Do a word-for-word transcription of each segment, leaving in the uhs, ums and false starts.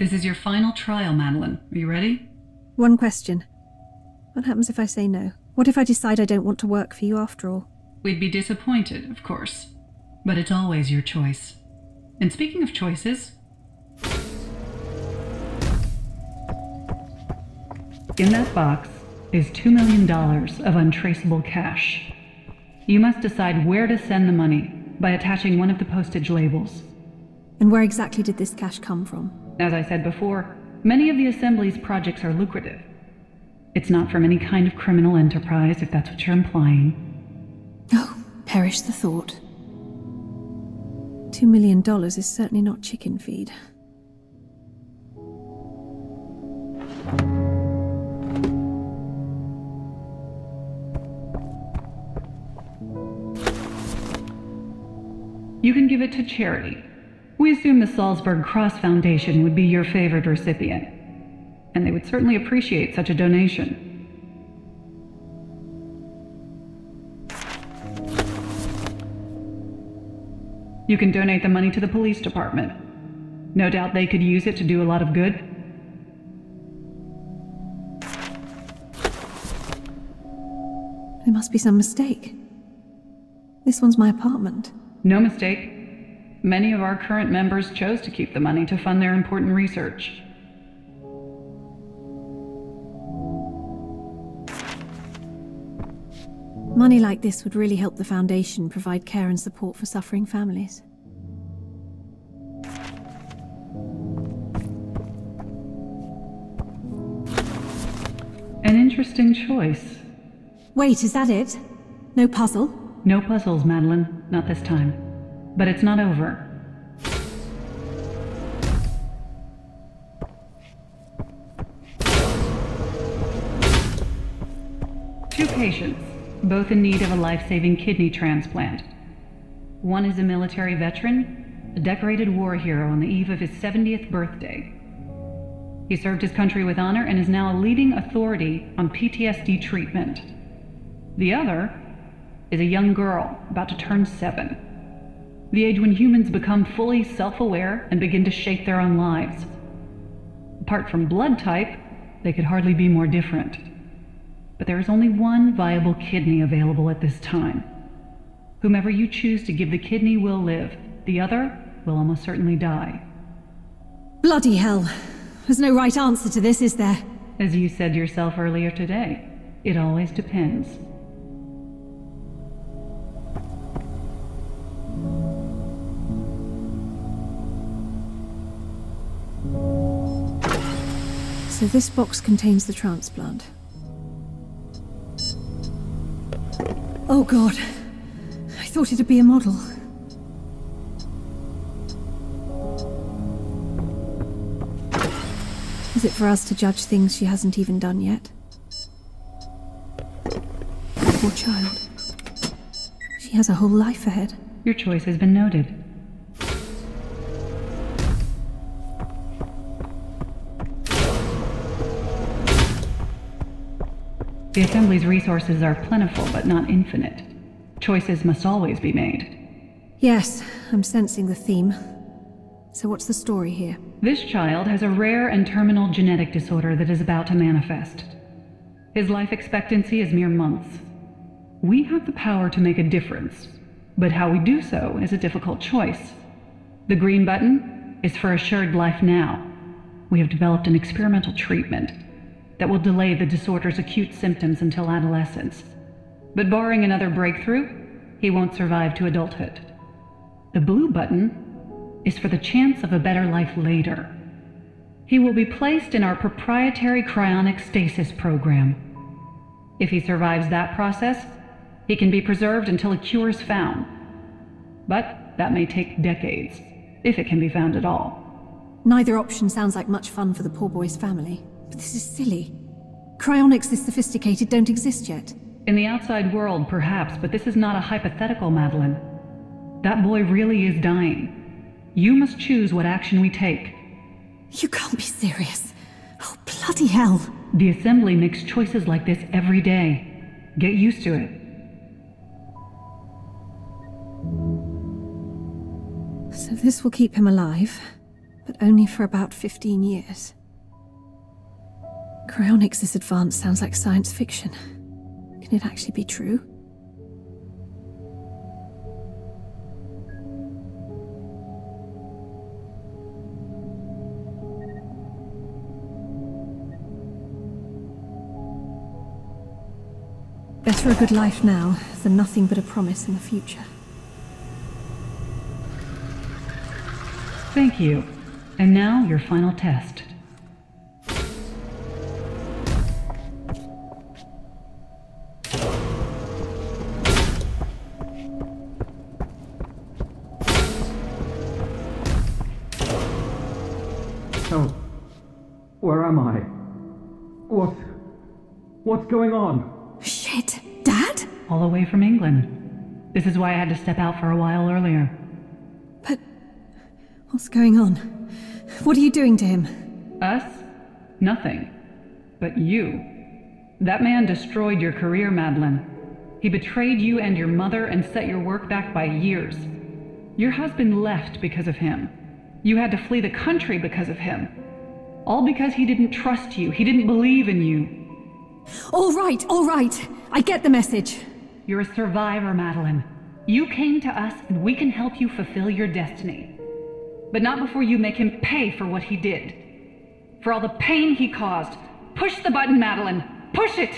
This is your final trial, Madeline. Are you ready? One question. What happens if I say no? What if I decide I don't want to work for you after all? We'd be disappointed, of course. But it's always your choice. And speaking of choices... in that box is two million dollars of untraceable cash. You must decide where to send the money by attaching one of the postage labels. And where exactly did this cash come from? As I said before, many of the Assembly's projects are lucrative. It's not from any kind of criminal enterprise, if that's what you're implying. Oh, perish the thought. Two million dollars is certainly not chicken feed. You can give it to charity. We assume the Salzburg Cross Foundation would be your favorite recipient, and they would certainly appreciate such a donation. You can donate the money to the police department. No doubt they could use it to do a lot of good. There must be some mistake. This one's my apartment. No mistake. Many of our current members chose to keep the money to fund their important research. Money like this would really help the Foundation provide care and support for suffering families. An interesting choice. Wait, is that it? No puzzle? No puzzles, Madeline. Not this time. But it's not over. Two patients, both in need of a life-saving kidney transplant. One is a military veteran, a decorated war hero on the eve of his seventieth birthday. He served his country with honor and is now a leading authority on P T S D treatment. The other is a young girl about to turn seven, the age when humans become fully self-aware and begin to shape their own lives. Apart from blood type, they could hardly be more different. But there is only one viable kidney available at this time. Whomever you choose to give the kidney will live. The other will almost certainly die. Bloody hell. There's no right answer to this, is there? As you said yourself earlier today, it always depends. So this box contains the transplant. Oh God, I thought it'd be a model. Is it for us to judge things she hasn't even done yet? Poor child. She has a whole life ahead. Your choice has been noted. The Assembly's resources are plentiful, but not infinite. Choices must always be made. Yes, I'm sensing the theme. So what's the story here? This child has a rare and terminal genetic disorder that is about to manifest. His life expectancy is mere months. We have the power to make a difference, but how we do so is a difficult choice. The green button is for assured life now. We have developed an experimental treatment that will delay the disorder's acute symptoms until adolescence. But barring another breakthrough, he won't survive to adulthood. The blue button is for the chance of a better life later. He will be placed in our proprietary cryonic stasis program. If he survives that process, he can be preserved until a cure is found. But that may take decades, if it can be found at all. Neither option sounds like much fun for the poor boy's family. But this is silly. Cryonics this sophisticated don't exist yet. In the outside world, perhaps, but this is not a hypothetical, Madeline. That boy really is dying. You must choose what action we take. You can't be serious. Oh, bloody hell. The Assembly makes choices like this every day. Get used to it. So this will keep him alive. but only for about fifteen years. Cryonics this advanced sounds like science fiction. Can it actually be true? Better a good life now than nothing but a promise in the future. Thank you. And now your final test. Oh, where am I? What? What's going on? Shit, Dad? All the way from England. This is why I had to step out for a while earlier. What's going on? What are you doing to him? Us? Nothing. But you. That man destroyed your career, Madeline. He betrayed you and your mother and set your work back by years. Your husband left because of him. You had to flee the country because of him. All because he didn't trust you. He didn't believe in you. All right, all right. I get the message. You're a survivor, Madeline. You came to us and we can help you fulfill your destiny. But not before you make him pay for what he did. For all the pain he caused. Push the button, Madeline. Push it!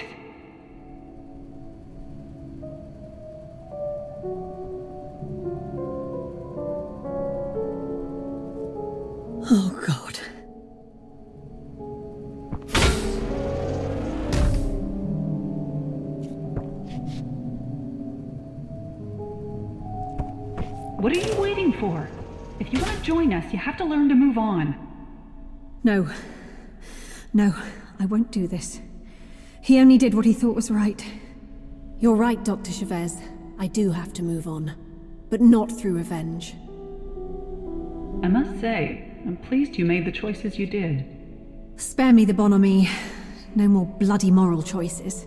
Oh, God. What are you waiting for? If you want to join us, you have to learn to move on. No. No, I won't do this. He only did what he thought was right. You're right, Doctor Chavez. I do have to move on. But not through revenge. I must say, I'm pleased you made the choices you did. Spare me the bonhomie. No more bloody moral choices.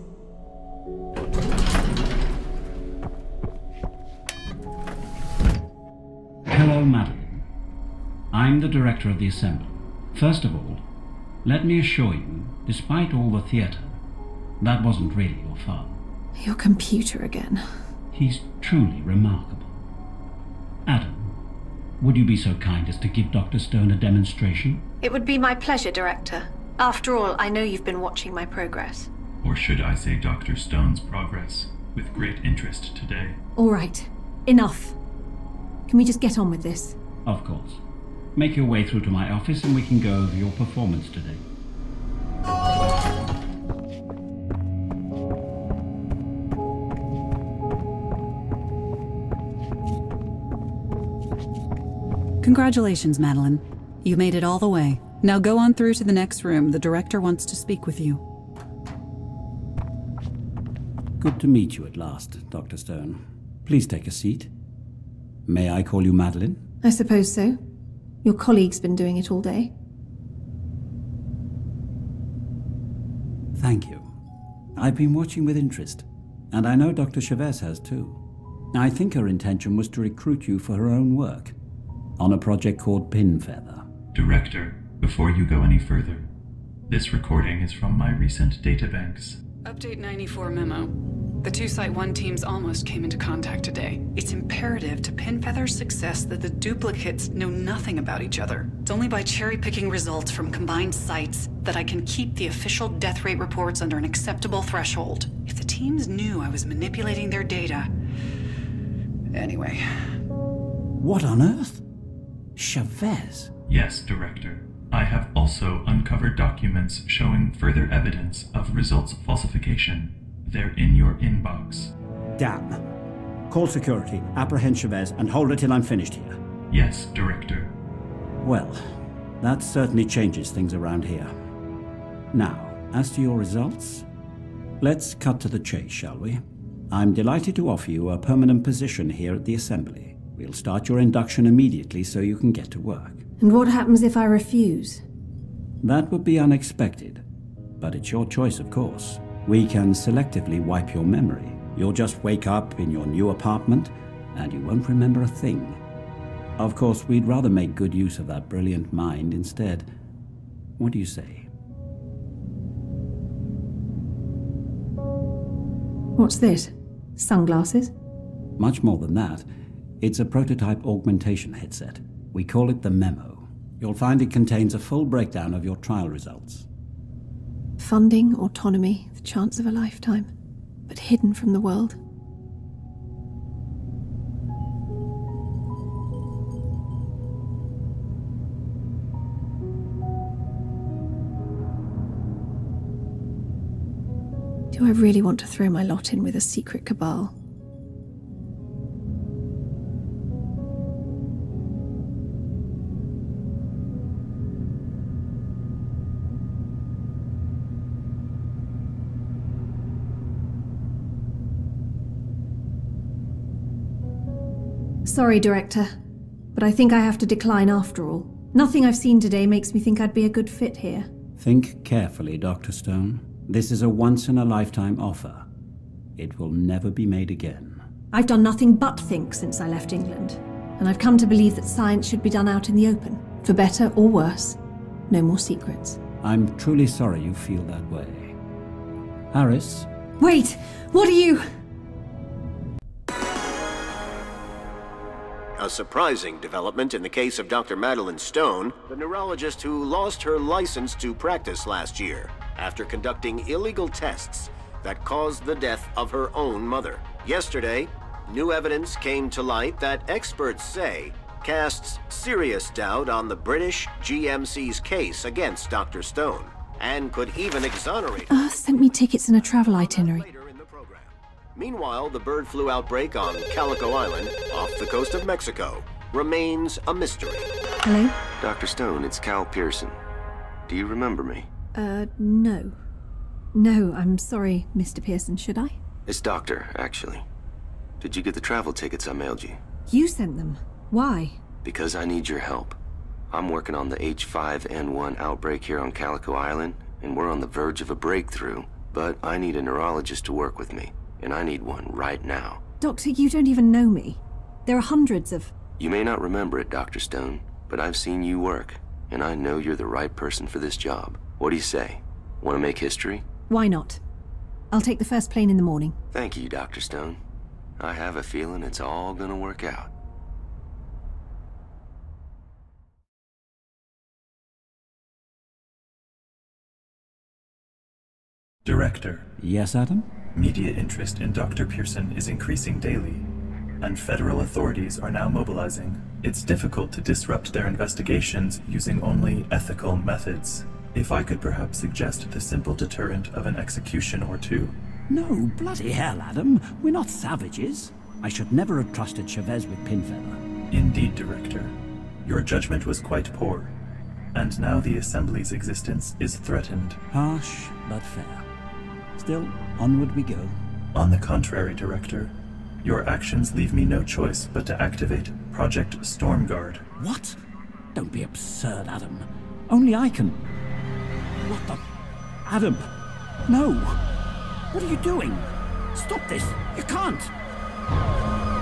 Hello, Madeline. I'm the director of the Assembly. First of all, let me assure you, despite all the theatre, that wasn't really your father. Your computer again. He's truly remarkable. Adam, would you be so kind as to give Doctor Stone a demonstration? It would be my pleasure, Director. After all, I know you've been watching my progress. Or should I say Doctor Stone's progress, with great interest today. All right. Enough. Can we just get on with this? Of course. Make your way through to my office and we can go over your performance today. Congratulations, Madeline. You made it all the way. Now go on through to the next room. The director wants to speak with you. Good to meet you at last, Doctor Stone. Please take a seat. May I call you Madeline? I suppose so. Your colleague's been doing it all day. Thank you. I've been watching with interest, and I know Doctor Chavez has too. I think her intention was to recruit you for her own work, on a project called Pinfeather. Director, before you go any further, this recording is from my recent databanks. Update ninety-four memo. The two Site one teams almost came into contact today. It's imperative to Pinfeather's success that the duplicates know nothing about each other. It's only by cherry-picking results from combined sites that I can keep the official death rate reports under an acceptable threshold. If the teams knew I was manipulating their data... Anyway... What on earth? Chavez? Yes, Director. I have also uncovered documents showing further evidence of results falsification. They're in your inbox. Damn. Call security, apprehend Chavez, and hold her till I'm finished here. Yes, Director. Well, that certainly changes things around here. Now, as to your results, let's cut to the chase, shall we? I'm delighted to offer you a permanent position here at the Assembly. We'll start your induction immediately so you can get to work. And what happens if I refuse? That would be unexpected, but it's your choice, of course. We can selectively wipe your memory. You'll just wake up in your new apartment, and you won't remember a thing. Of course, we'd rather make good use of that brilliant mind instead. What do you say? What's this? Sunglasses? Much more than that. It's a prototype augmentation headset. We call it the Memo. You'll find it contains a full breakdown of your trial results. Funding, autonomy, the chance of a lifetime, but hidden from the world. Do I really want to throw my lot in with a secret cabal? Sorry, Director, but I think I have to decline after all. Nothing I've seen today makes me think I'd be a good fit here. Think carefully, Doctor Stone. This is a once-in-a-lifetime offer. It will never be made again. I've done nothing but think since I left England, and I've come to believe that science should be done out in the open, for better or worse. No more secrets. I'm truly sorry you feel that way. Harris? Wait! What are you? A surprising development in the case of Doctor Madeline Stone, the neurologist who lost her license to practice last year after conducting illegal tests that caused the death of her own mother. Yesterday, new evidence came to light that experts say casts serious doubt on the British G M C's case against Doctor Stone, and could even exonerate... Earth sent me tickets and a travel itinerary. Meanwhile, the bird flu outbreak on Calico Island, off the coast of Mexico, remains a mystery. Hello? Doctor Stone, it's Cal Pearson. Do you remember me? Uh, no. No, I'm sorry, Mister Pearson, should I? It's Doctor, actually. Did you get the travel tickets I mailed you? You sent them? Why? Because I need your help. I'm working on the H five N one outbreak here on Calico Island, and we're on the verge of a breakthrough, but I need a neurologist to work with me, and I need one right now. Doctor, you don't even know me. There are hundreds of... You may not remember it, Doctor Stone, but I've seen you work, and I know you're the right person for this job. What do you say? Want to make history? Why not? I'll take the first plane in the morning. Thank you, Doctor Stone. I have a feeling it's all gonna work out. Director. Yes, Adam? Media interest in Doctor Pearson is increasing daily, and federal authorities are now mobilizing. It's difficult to disrupt their investigations using only ethical methods. If I could perhaps suggest the simple deterrent of an execution or two. No, bloody hell, Adam. We're not savages. I should never have trusted Chavez with Pinfeather. Indeed, Director. Your judgment was quite poor, and now the Assembly's existence is threatened. Harsh, but fair. Still, onward we go. On the contrary, Director. Your actions leave me no choice but to activate Project Stormguard. What? Don't be absurd, Adam. Only I can... What the... Adam! No! What are you doing? Stop this! You can't!